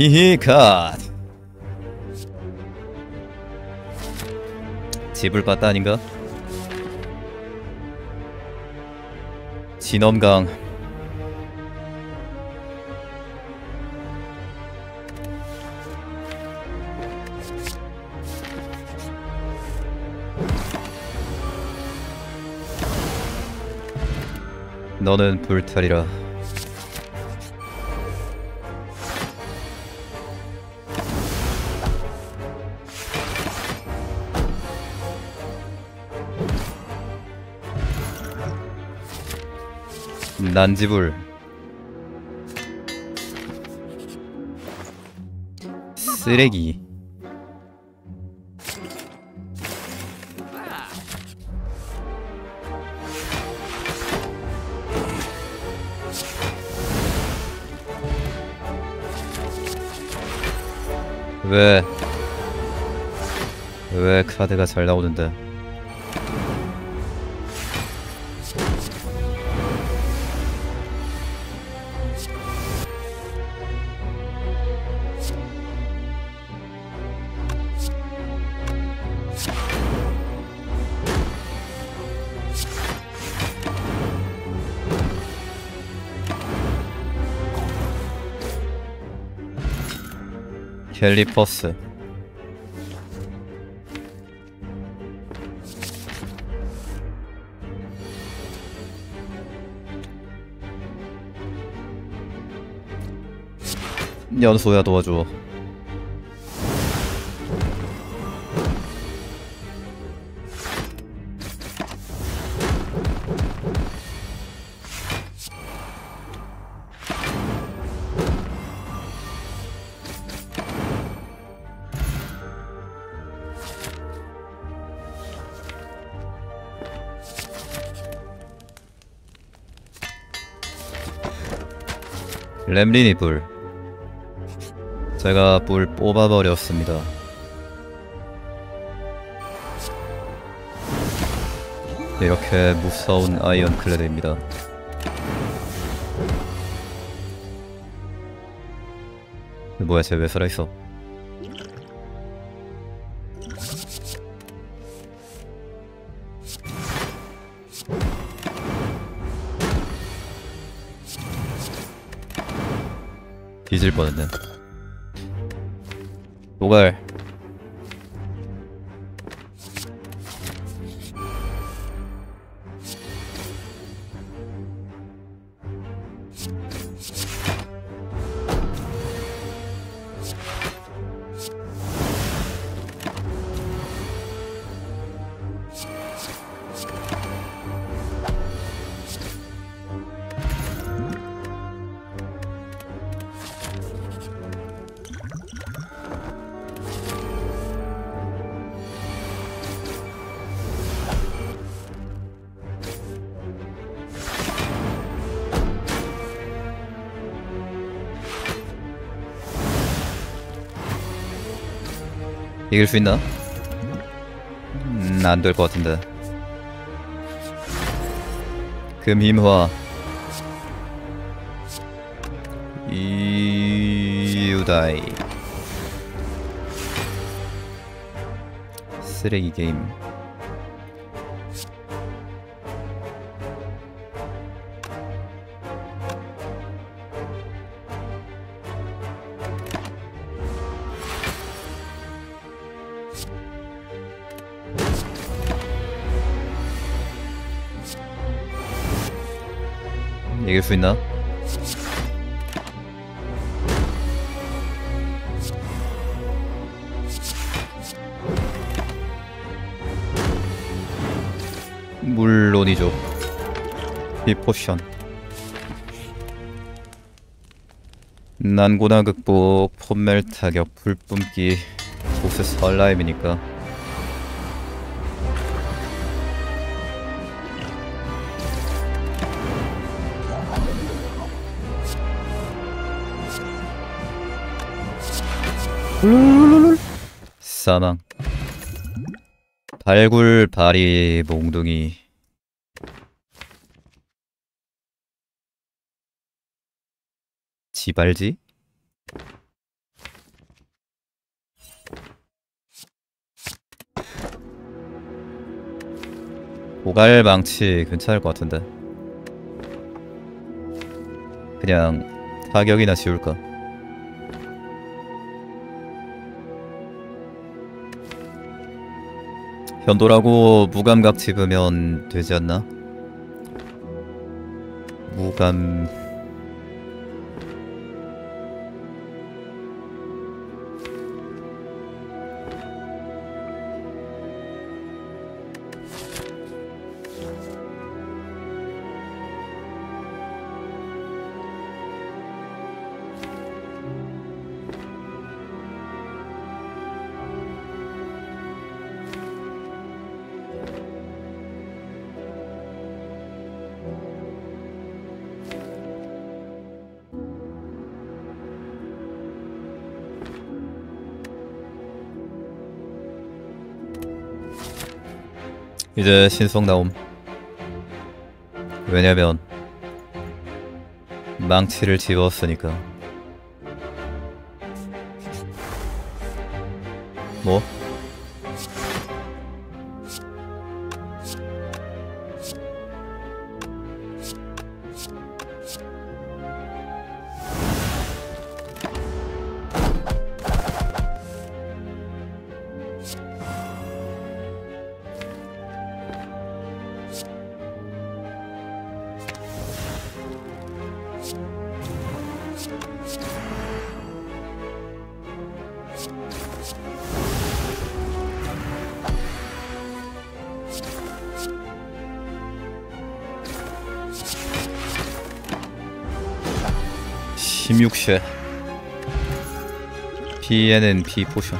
히히 컷. 집을 봤다 아닌가? 진엄강. 너는 불탈이라. 난지불. 쓰레기. 왜 카드가 잘 나오는데? 캘리퍼스. 연소야 도와줘. 램린이 불. 제가 불 뽑아버렸습니다. 이렇게 무서운 아이언클래드입니다. 뭐야, 쟤 왜 살아있어? 뒤질 뻔했네. 노갈. 이길 수 있나? 안 될 것 같은데. 금힘화. 이유다이. 쓰레기 게임. 이길 수 있나? 물론이죠. 비포션. 난고나 극복, 폼멜 타격, 불뿜기, 보스 설라임이니까. 룰룰룰룰. 사망. 발굴, 발이, 몽둥이. 지발지? 고갈망치 괜찮을 것 같은데 그냥 타격이나 지울까. 현도라고 무감각 집으면 되지 않나? 무감... 이제 신속 나옴. 왜냐면 망치를 집었으니까. 뭐? 김육쉐 PNNP 포션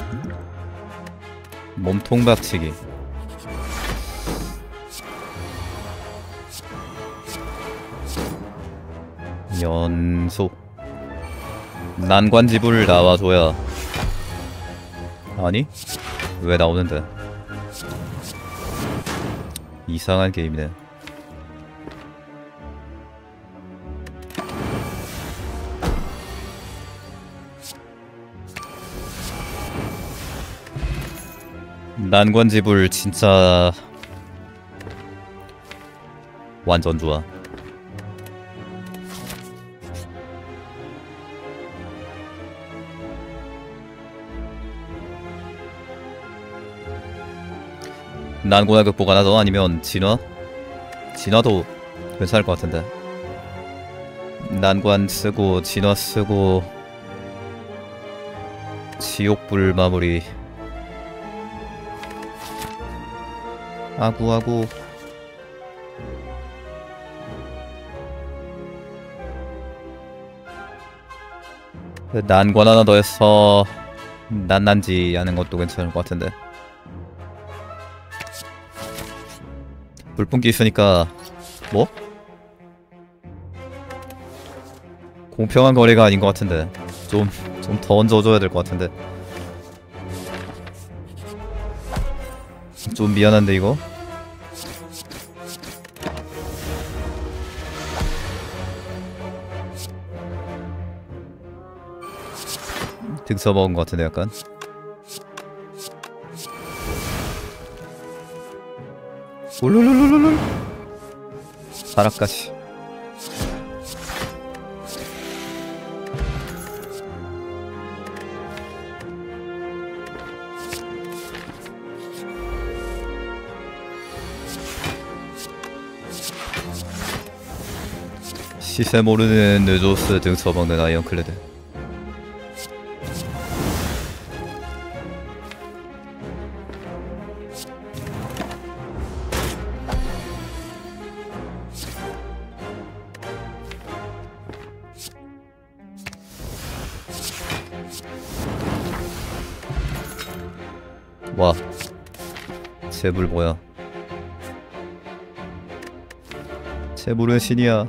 몸통 박치기. 연소 난관지불 나와줘야. 아니? 왜 나오는데? 이상한 게임이네. 난관지불 진짜 완전 좋아. 난고나 극복 하나 더 아니면 진화? 진화도 괜찮을 것 같은데. 난관 쓰고 진화 쓰고 지옥불 마무리. 아구아구. 난관 하나 더해서 난난지 하는 것도 괜찮을 것 같은데. 물분기 있으니까 뭐? 공평한 거래가 아닌 것 같은데 좀 더 얹어줘야 될 것 같은데. 좀 미안한데 이거? 등 써먹은 것 같은데 약간? 울룰룰룰룰 바락까지. 시세 모르는 뇌조스 등 처먹는 아이언클래드. 와 재물 뭐야. 재물은 신이야.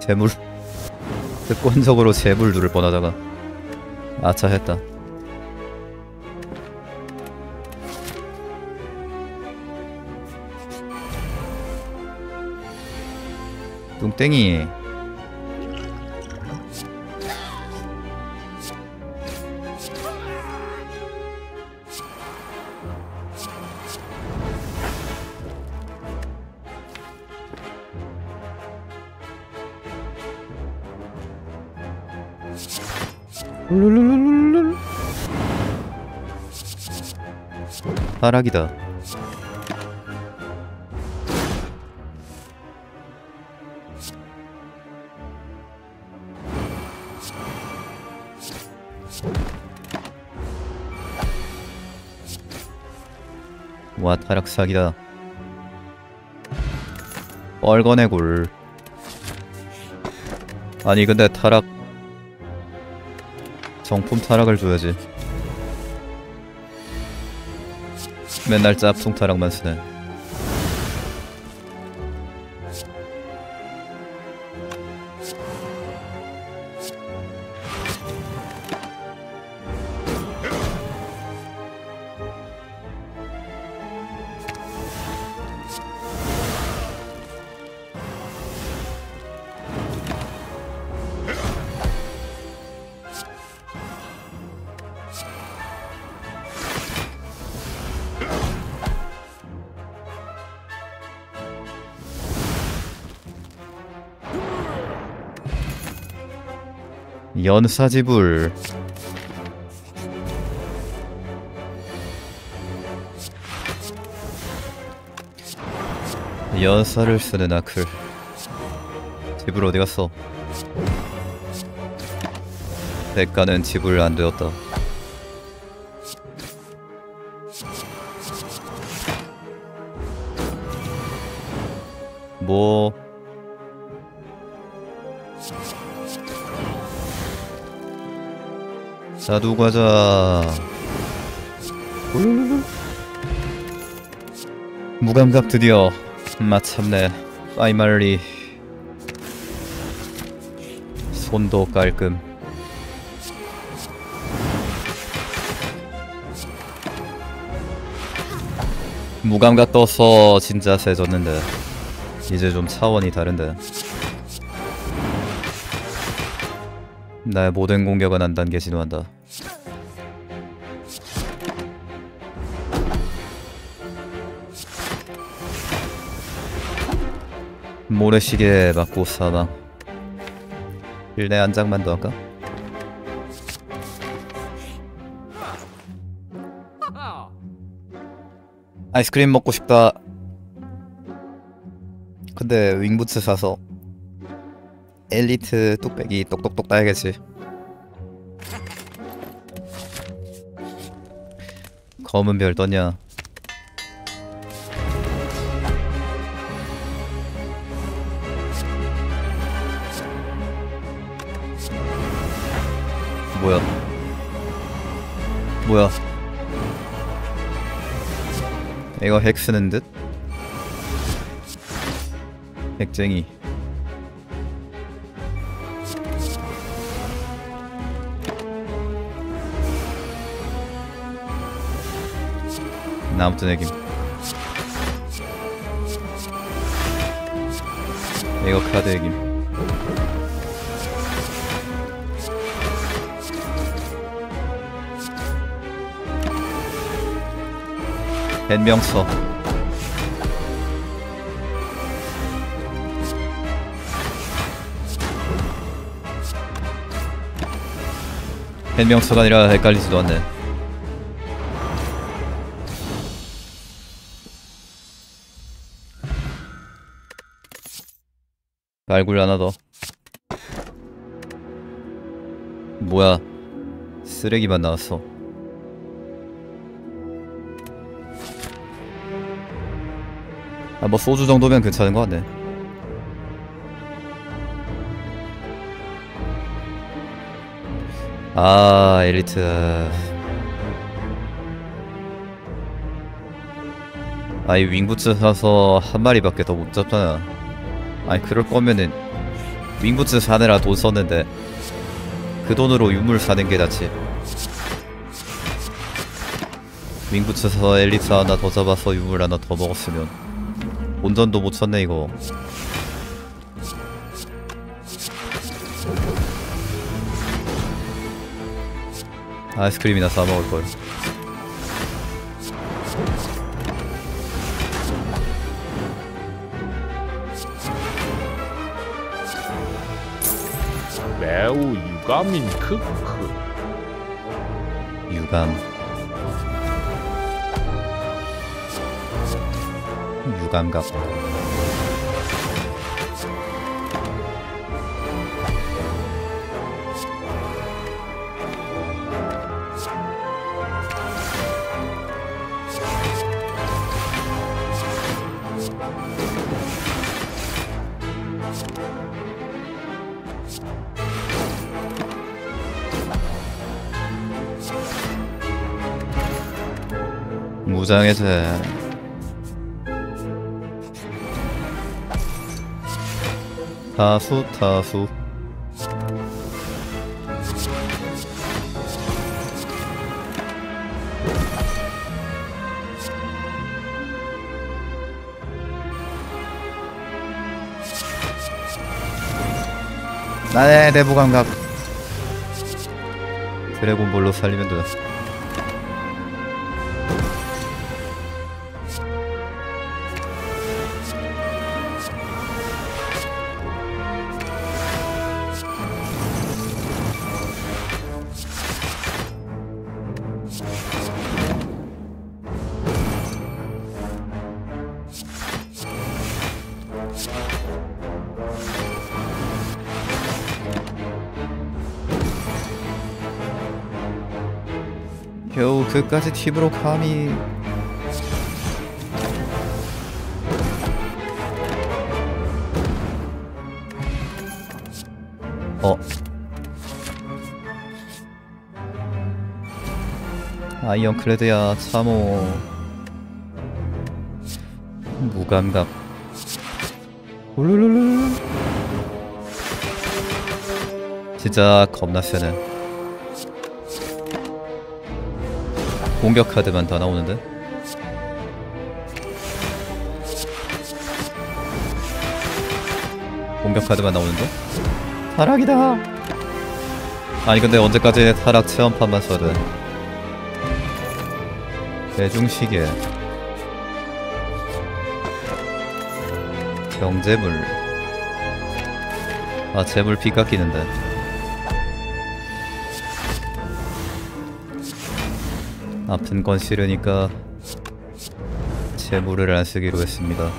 재물. 습관적으로 재물 누를 뻔하다가 아차 했다. 뚱땡이. 룰룰룰룰룰. 바락이다. 와, 타락사기다. 뻘건의 굴. 아니 근데 타락 정품 타락을 줘야지. 맨날 짭퉁 타락만 쓰네. 연사지불. 연사를 쓰는 아클. 지불 어디갔어? 대가는 지불 안되었다. 뭐 자두과자. 무감각 드디어 마참내 파이널리. 손도 깔끔. 무감각 떠서 진짜 세졌는데 이제 좀 차원이 다른데. 나의 모든 공격은 한 단계 진화한다. 모래시계 맞고 사망. 일내 한 장만 더 할까? 아이스크림 먹고 싶다. 근데 윙부츠 사서 엘리트 뚝배기 똑똑똑 따야겠지. 검은 별 떴냐? 뭐야? 뭐야? 이거 핵 쓰는 듯? 핵쟁이. 아무튼 애김. 이거 카드 애김. 변명서. 변명서가 아니라 헷갈리지도 않네. 발굴 하나 더. 뭐야, 쓰레기만 나왔어. 아, 뭐 소주 정도면 괜찮은 것 같네. 아, 엘리트. 아, 이 윙부츠 사서 한 마리밖에 더 못 잡잖아. 아니 그럴 거면은 윙부츠 사느라 돈 썼는데 그 돈으로 유물 사는 게 낫지. 윙부츠에서 엘리사 하나 더 잡아서 유물 하나 더 먹었으면. 본전도 못 쳤네 이거. 아이스크림이나 싸먹을걸. 매우 유감인 크크. 유감 같고. 무장해제. 타수. 나의 내부감각. 드래곤볼로 살리면 돼. 겨우 그까지 팁으로 감히. 아이언클래드야 참호. 무감각. 울룰룰룰. 진짜 겁나 세네. 공격 카드만 다 나오는데? 공격 카드만 나오는데? 타락이다! 아니 근데 언제까지 타락 체험판만 써야 돼? 대중시계 경제물. 아 재물 피 깎이는데. 아픈 건 싫으니까 재물을 안 쓰기로 했습니다.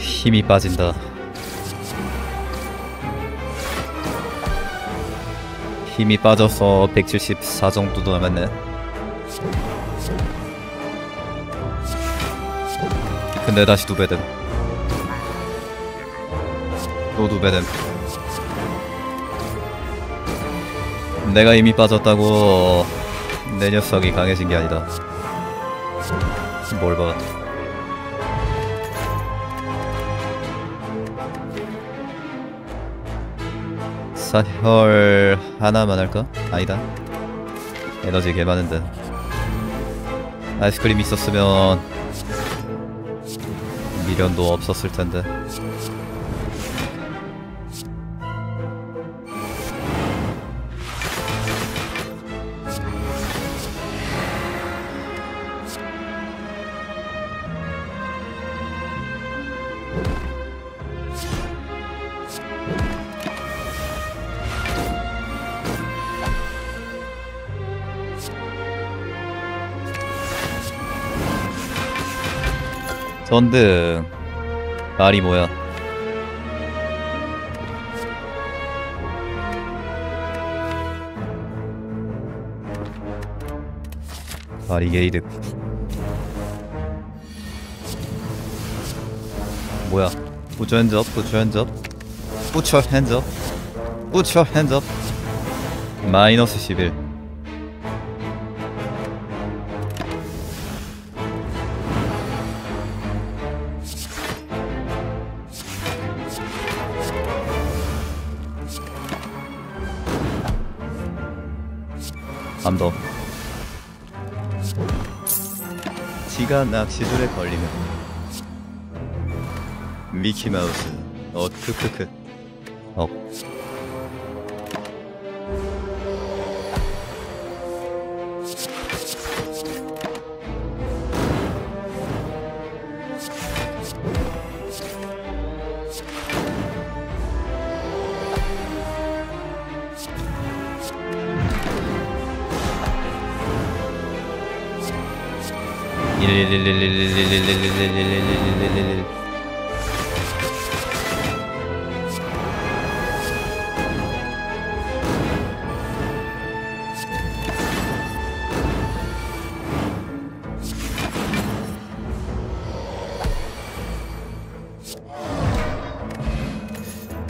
힘이 빠진다. 힘이 빠져서 174 정도도 남았네. 근데 다시 두 배됨. 또 두 배됨. 내가 힘이 빠졌다고 내 녀석이 강해진 게 아니다. 뭘 봐. 사혈 하나만 할까? 아니다. 에너지 개 많은데. 아이스크림 있었으면 미련도 없었을 텐데. 전등. 말이 뭐야. 바리게이드. 뭐야. Put your hands up, put your hands up, put your hands up, put your hands up. 마이너스 11. 안 더. 지가 낚시줄에 걸리면 미키마우스. 크크크.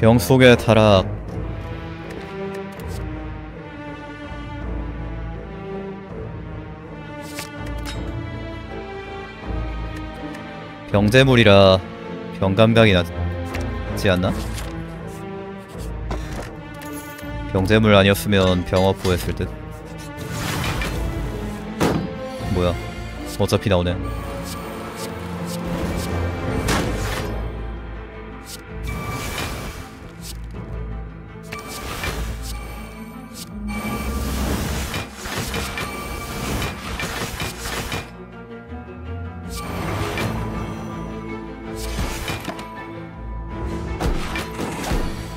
병 속의 타락. 병재물이라 병감각이 나지 않나? 병재물 아니었으면 병어포 했을 듯. 뭐야, 어차피 나오네.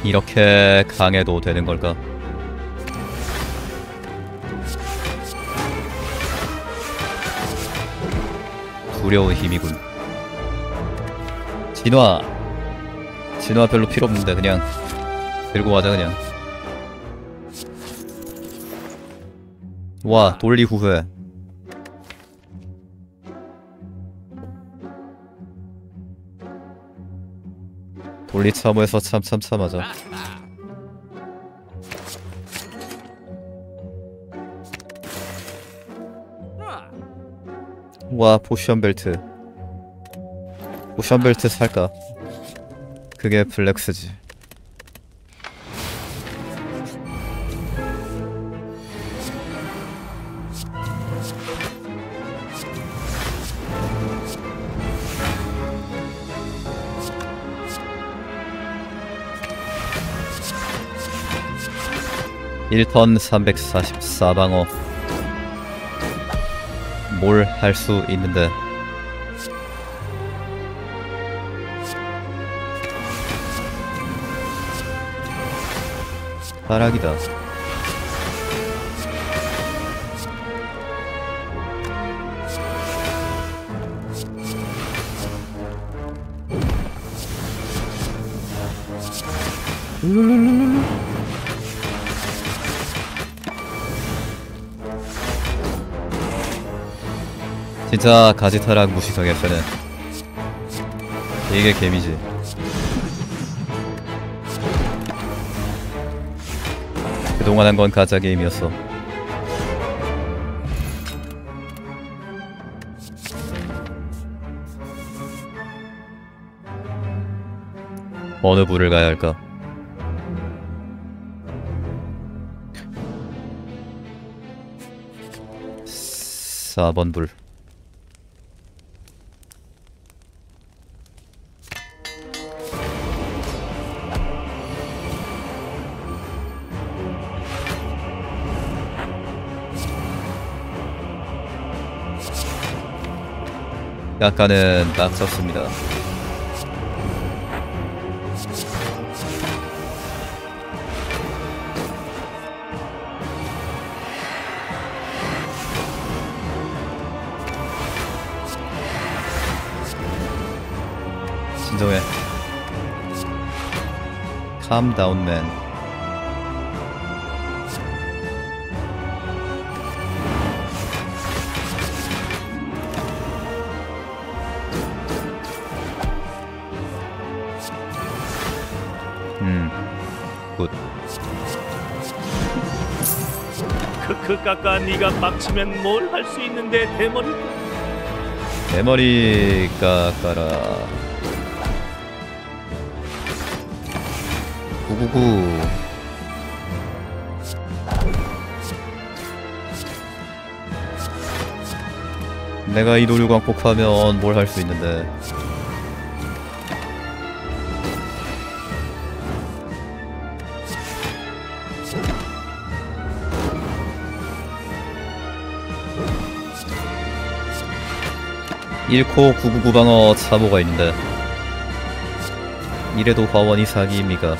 이렇게 강해도 되는 걸까? 두려운 힘이군. 진화! 진화 별로 필요 없는데 그냥 들고 가자 그냥. 와, 돌리 후회. 돌리참호에서 참참참하자. 와, 포션벨트. 포션벨트 살까? 그게 블랙스지. 일턴 344방어. 뭘 할 수 있는데. 타락이다. 룰룰룰룰룰. 진짜 가지타락 무시성에서는 이게 개미지. 그동안 한 건 가짜 게임이었어. 어느 부를 가야 할까? (4번) 불. 약간은 낙쳤습니다. the way. Calm down, man. Good. 크크 까까 네가 빡치면 뭘 할 수 있는데 대머리. 대머리 까까라. 999 내가 이 도를 광폭하면 뭘 할 수 있는데 잃고 999 방어 사모가 있는데 이래도 과원이 사기입니까?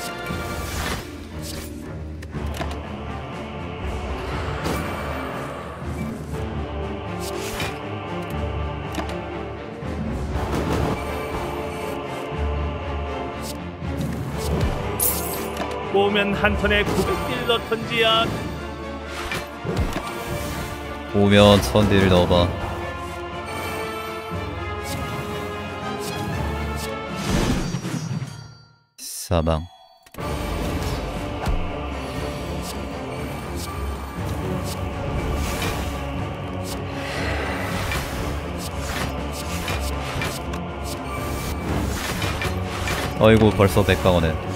오면 한 턴에 900딜 넣던지야. 오면 1000딜 넣어봐. 사망. 아이고 벌써 100강원에.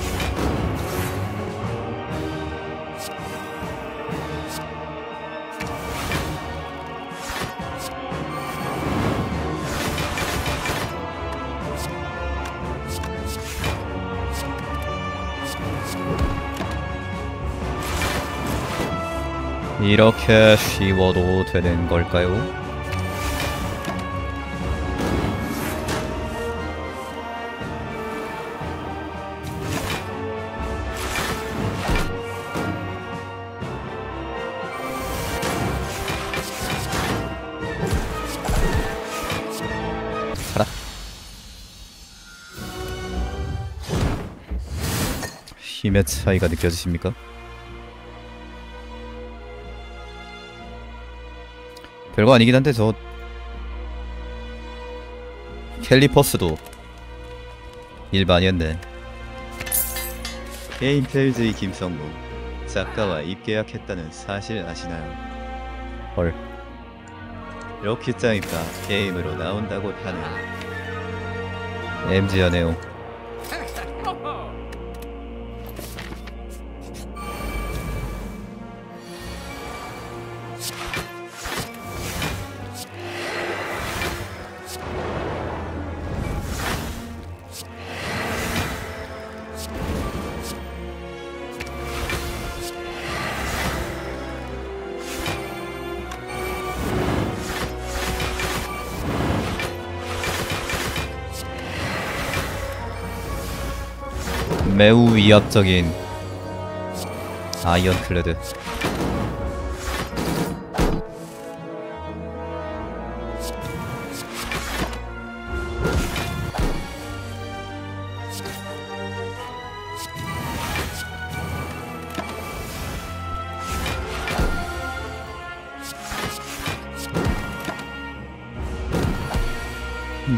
이렇게 쉬워도 되는 걸까요? 가라. 힘의 차이가 느껴지십니까? 별거 아니긴 한데 저 캘리퍼스도 일반이었네. 게임 테일즈의 김성무 작가와 입계약했다는 사실 아시나요? 헐. 로키짱이가 게임으로 나온다고 하네요. MG하네요. 매우 위압적인 아이언클래드.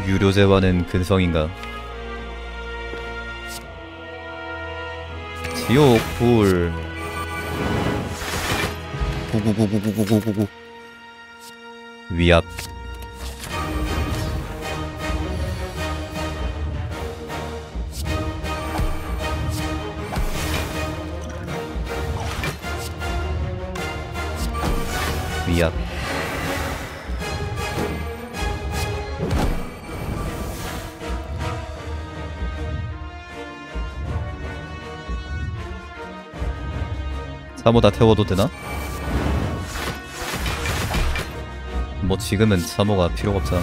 유료제와는 근성인가? 지옥 불 99999999 위압 위압 사모 다 태워도 되나? 뭐 지금은 사모가 필요가 없잖아.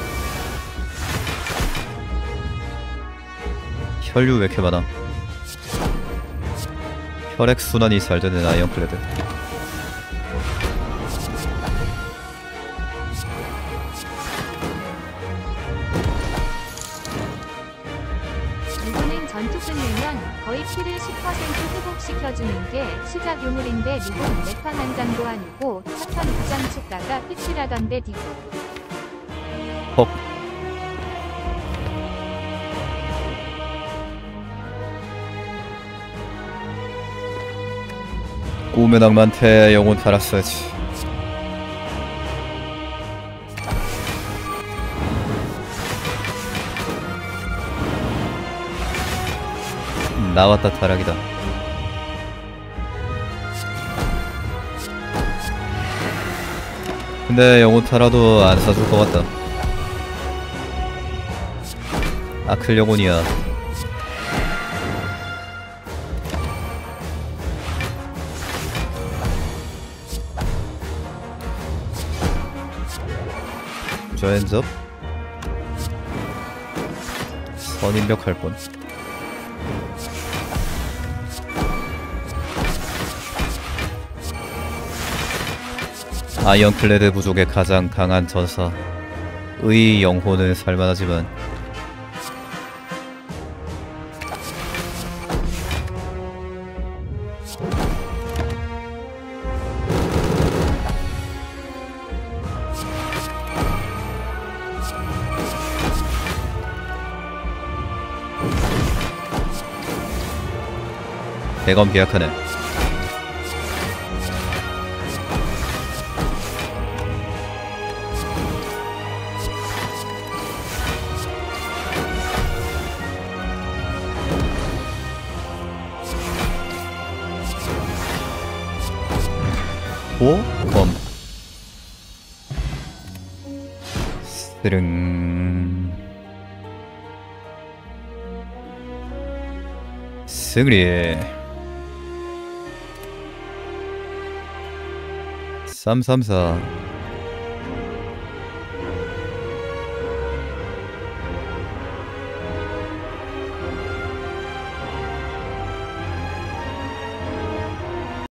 혈류 왜 이렇게 많아? 혈액순환이 잘 되는 아이언클래드. 전투수능면 거의 피를 10% 회복시켜주는 게 시작 유물인데 미국 내판 한 장도 아니고 사탄 2장 쳤다가 픽시라던데 디고. 헉. 꿈의 낭만태 영혼 팔았어야지. 나왔다 타락이다. 근데 영혼 타라도 안 사줄 것 같다. 아클 영혼이야. 저 핸즈업? 선인벽 할뻔. 아이언클래드 부족의 가장 강한 전사 의 영혼을 살만하지만 대검 계약하네. 검 스릉 스그리 334